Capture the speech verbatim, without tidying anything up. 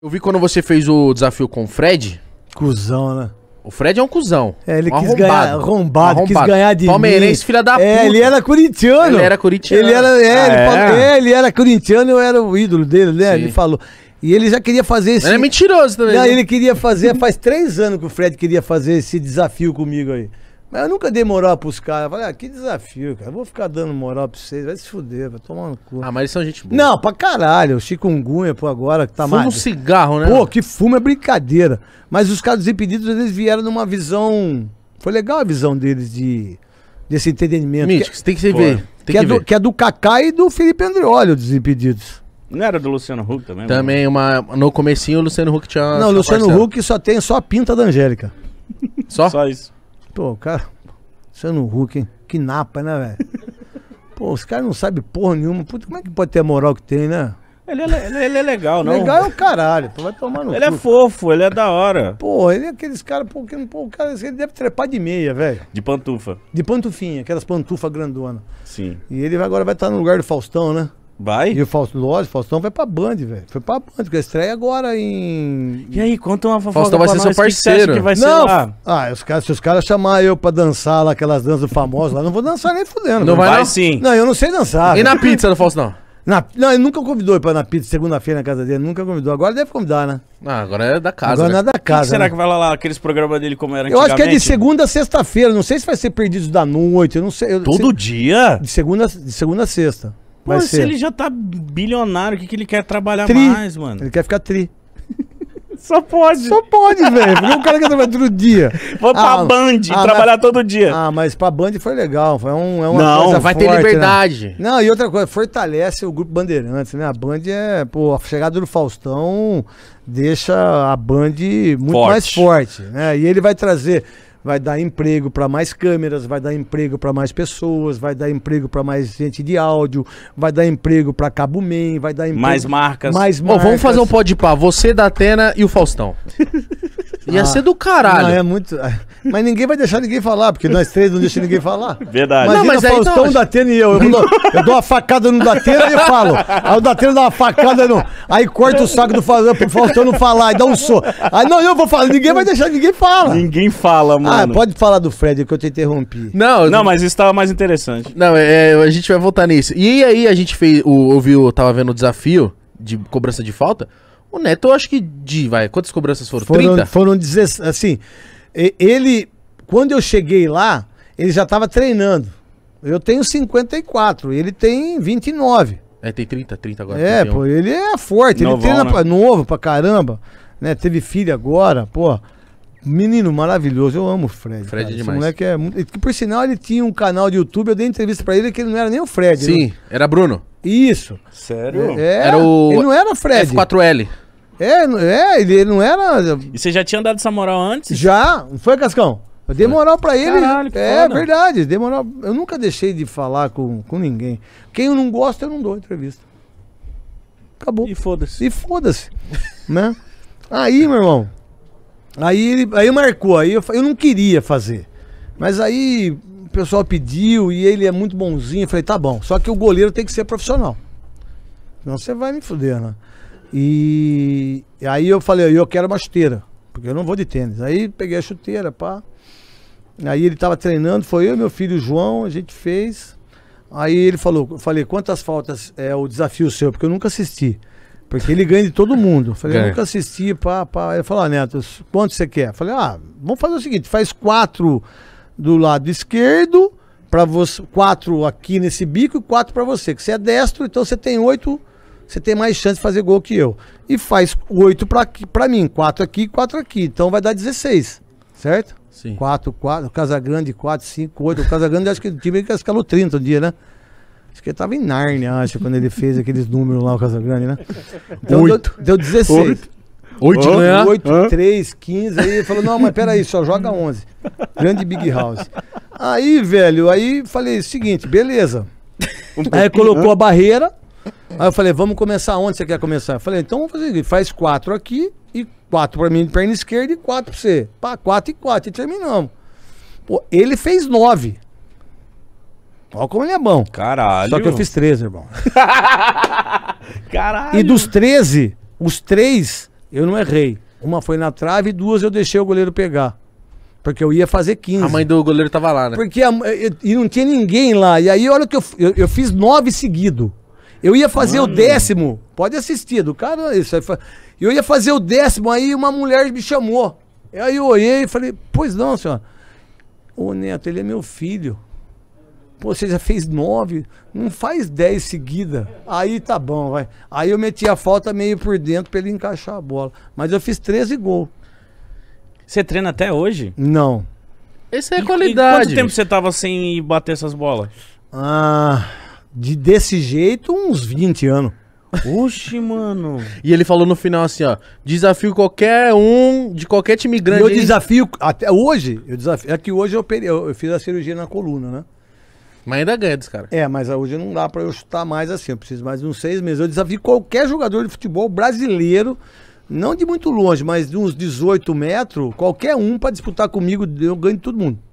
Eu vi quando você fez o desafio com o Fred. Cuzão, né? O Fred é um cuzão. É, ele um quis arrombado, ganhar arrombado, arrombado, quis ganhar de palmeirense, filha da puta. É, ele era corintiano. Ele era corintiano. Ele era, é, ah, ele, é. ele era corintiano, eu era o ídolo dele, né? Sim. Ele falou. E ele já queria fazer esse... Ele é mentiroso também. Não, né? Ele queria fazer, faz três anos que o Fred queria fazer esse desafio comigo aí. Mas eu nunca dei moral pros caras. Eu falei, ah, que desafio, cara. Eu vou ficar dando moral pra vocês. Vai se fuder, vai tomar no cu. Ah, mas eles são gente boa. Não, pra caralho. O Chikungunya, pô, agora que tá mais. Fuma um cigarro, né? Pô, que fumo é brincadeira. Mas os caras Desimpedidos, eles vieram numa visão. Foi legal a visão deles de. Desse entendimento. Mítico, que... tem que se ver. Tem que, que, é ver. Do... que é do Kaká e do Felipe Andreoli, o Desimpedidos. Não era do Luciano Huck também? Também, uma... no comecinho o Luciano Huck tinha. Não, o Luciano parcela. Huck só tem só a pinta da Angélica. Só? Só isso. Pô, cara, Luciano Huck, hein? Que napa, né, velho? Pô, os caras não sabem porra nenhuma. Puta, como é que pode ter a moral que tem, né? Ele é, ele, ele é legal, não? Legal é o caralho, pô, vai tomar no cu. Ele é fofo, ele é da hora. Pô, ele é aqueles caras, pô, que, pô, o cara, ele deve trepar de meia, velho. De pantufa. De pantufinha, aquelas pantufas grandonas. Sim. E ele agora vai estar no lugar do Faustão, né? Vai? E o Faustão, lógico, o Faustão vai pra Band, velho. Foi pra Band, que a estreia agora em... E aí, conta uma fofoca. Faustão vai ser seu parceiro. Que vai ser não! Lá. Ah, os caras, se os caras chamarem eu pra dançar lá, aquelas danças famosas lá, não vou dançar nem fudendo. Não vai, vai não? Sim. Não, eu não sei dançar. E véio. Na pizza do Faustão? Na, não, ele nunca convidou ir pra na pizza segunda-feira na casa dele, nunca convidou. Agora deve convidar, né? Ah, agora é da casa. Agora né? Não é da casa. Que será né? que vai lá, lá aqueles programas dele como era antigamente? Eu acho que é de segunda a sexta-feira, não sei se vai ser Perdidos da Noite, eu não sei. Eu, Todo se, dia? De segunda, de segunda a sexta. Mas se ele já tá bilionário, o que, que ele quer trabalhar tri. mais, mano? Ele quer ficar tri. Só pode. Só pode, velho. Porque o cara quer trabalhar todo dia. Vou ah, pra Band ah, trabalhar mas... todo dia. Ah, mas pra Band foi legal. Foi um, é uma Não, coisa vai forte, ter liberdade. Né? Não, e outra coisa, fortalece o grupo Bandeirantes, né? A Band é, pô, a chegada do Faustão deixa a Band muito forte. mais forte, né? E ele vai trazer... Vai dar emprego para mais câmeras, vai dar emprego para mais pessoas, vai dar emprego para mais gente de áudio, vai dar emprego para Cabo Man, vai dar emprego... Mais marcas. Mais marcas. Oh, vamos fazer um podpá, você, Datena e o Faustão. Ia ah, ser do caralho. Não, é muito... Mas ninguém vai deixar ninguém falar, porque nós três não deixamos ninguém falar. Verdade. Imagina não, mas Faustão, então... o Datena e eu. Eu dou, eu dou uma facada no Datena e eu falo. Aí o Datena dá uma facada no... Aí corta o saco do Faustão pro Faustão não falar, e dá um soco. Aí não, eu vou falar. Ninguém vai deixar ninguém falar. Ninguém fala, mano. Ah, pode falar do Fred, que eu te interrompi. Não, não, mas isso tava mais interessante. Não, é, a gente vai voltar nisso. E aí a gente fez, o, ouviu, tava vendo o desafio de cobrança de falta. O Neto, eu acho que de, vai, quantas cobranças foram? foram trinta? Foram dezesseis, assim, ele, quando eu cheguei lá, ele já tava treinando. Eu tenho cinquenta e quatro, ele tem vinte e nove. É, tem trinta, trinta agora. É, trinta e um. Pô, ele é forte, Novão, ele treina né? pra, novo pra caramba, né, teve filho agora, pô. Menino maravilhoso, eu amo o Fred. Fred cara. é demais. Esse moleque é muito... Por sinal, ele tinha um canal de YouTube, eu dei entrevista pra ele que ele não era nem o Fred. Sim, ele... era Bruno. Isso. Sério? É, era o... Ele não era Fred. F quatro L. É, é, ele não era... E você já tinha dado essa moral antes? Já, não foi, Cascão? Eu dei moral pra ele. Caralho, que é, foda. Verdade, dei moral... Eu nunca deixei de falar com, com ninguém. Quem eu não gosto, eu não dou entrevista. Acabou. E foda-se. E foda-se, né? Aí, meu irmão... Aí ele aí marcou, aí eu, eu não queria fazer. Mas aí o pessoal pediu e ele é muito bonzinho. Eu falei, tá bom, só que o goleiro tem que ser profissional. Senão você vai me fuder, né? E aí eu falei, eu quero uma chuteira, porque eu não vou de tênis. Aí peguei a chuteira, pá. Aí ele tava treinando, foi eu, meu filho João, a gente fez. Aí ele falou, eu falei, quantas faltas é o desafio seu? Porque eu nunca assisti. Porque ele ganha de todo mundo. Falei, ganha. Eu nunca assisti, pá, pá. Ele falou, ah, Neto, quanto você quer? Falei, ah, vamos fazer o seguinte, faz quatro do lado esquerdo, pra você, quatro aqui nesse bico e quatro pra você, que você é destro, então você tem oito, você tem mais chance de fazer gol que eu. E faz oito pra, pra mim, quatro aqui e quatro aqui, então vai dar dezesseis, certo? Sim. Quatro, quatro, Casagrande, quatro, cinco, oito. O Casagrande, acho que o time escalou trinta um dia, né? Acho que ele tava em Nárnia, acho, quando ele fez aqueles números lá, o Casagrande, né? Então, oito. Deu, deu dezesseis. oito, né? oito, três, quinze. Aí ele falou, não, mas peraí, só joga onze. Grande Big House. Aí, velho, aí falei o seguinte, beleza. Um aí colocou a barreira. Aí eu falei, vamos começar onde você quer começar? Eu falei, então vamos fazer isso. Faz quatro aqui, e quatro pra mim de perna esquerda e quatro pra você. Pá, quatro e quatro. E terminamos. Pô, ele fez nove. Olha como ele é bom. Caralho. Só que eu fiz treze, irmão. Caralho. E dos treze, os três Eu não errei. Uma foi na trave e duas eu deixei o goleiro pegar. Porque eu ia fazer quinze. A mãe do goleiro tava lá, né? Porque a, eu, e não tinha ninguém lá. E aí, olha o que eu, eu, eu fiz nove seguido. Eu ia fazer Mano. o décimo. Pode assistir, do cara. Isso aí foi, eu ia fazer o décimo, aí uma mulher me chamou. Aí eu olhei e falei, pois não, senhora. Ô, Neto, ele é meu filho. Pô, você já fez nove, não faz dez seguida. Aí tá bom, vai. Aí eu meti a falta meio por dentro pra ele encaixar a bola. Mas eu fiz treze gols. Você treina até hoje? Não. Essa é a qualidade. E quanto tempo você tava sem bater essas bolas? Ah, de, desse jeito, uns vinte anos. Oxe, mano. E ele falou no final assim, ó, desafio qualquer um de qualquer time grande. E eu desafio, até hoje, eu desafio, é que hoje eu, eu, eu fiz a cirurgia na coluna, né? Mas ainda ganha dos caras. É, mas hoje não dá pra eu chutar mais assim. Eu preciso mais de uns seis meses. Eu desafio qualquer jogador de futebol brasileiro, não de muito longe, mas de uns dezoito metros, qualquer um pra disputar comigo, eu ganho de todo mundo.